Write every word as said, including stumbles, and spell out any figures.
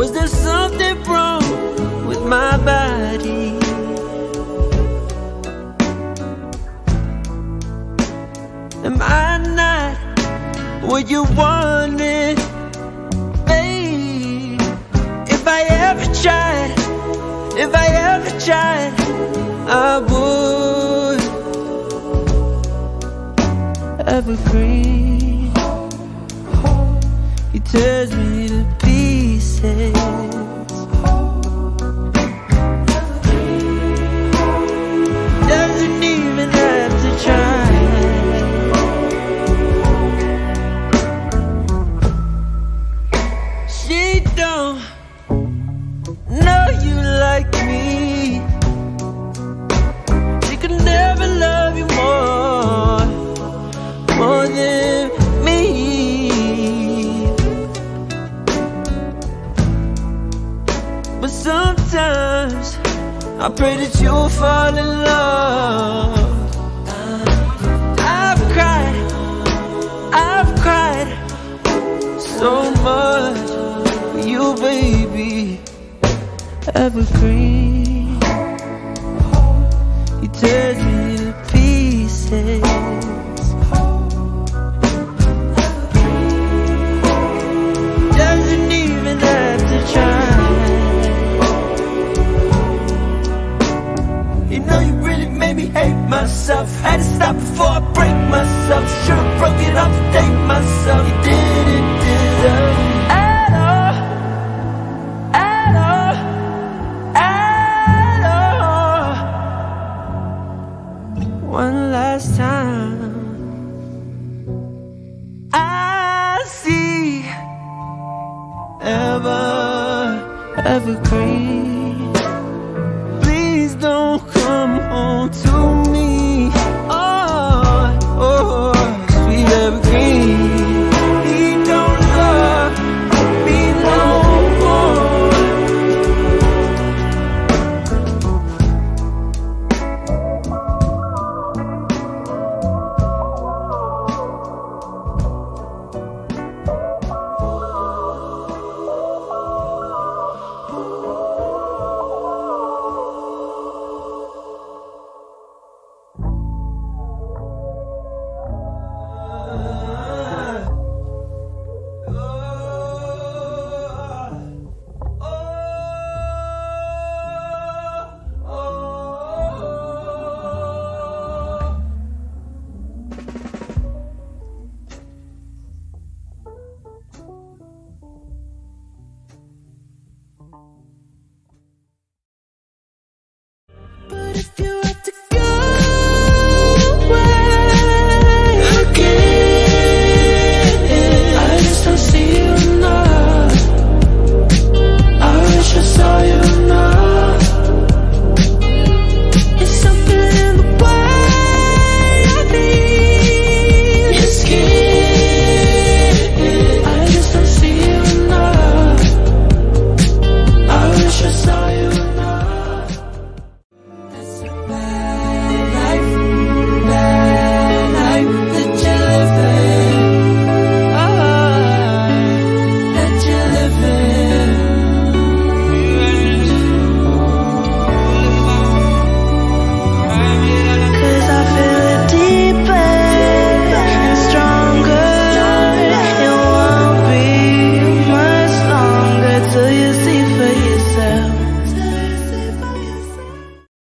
Was there something wrong with my body? Am I not what you wanted, babe? If I ever tried, if I ever tried, I would. Evergreen, he tears me to pieces. Doesn't even have to try. She don't know you like me. She could never love you more, more than me. But sometimes I pray that you'll fall in love. I've cried, I've cried so much. You, baby, evergreen. You tears me to pieces. Doesn't even have to try. You know you really made me hate myself. Had to stop before I break myself. Should've broke it up to date myself. You didn't deserve it. One last time, I see ever, evergreen. Please don't come home to me. Oh, oh, sweet evergreen.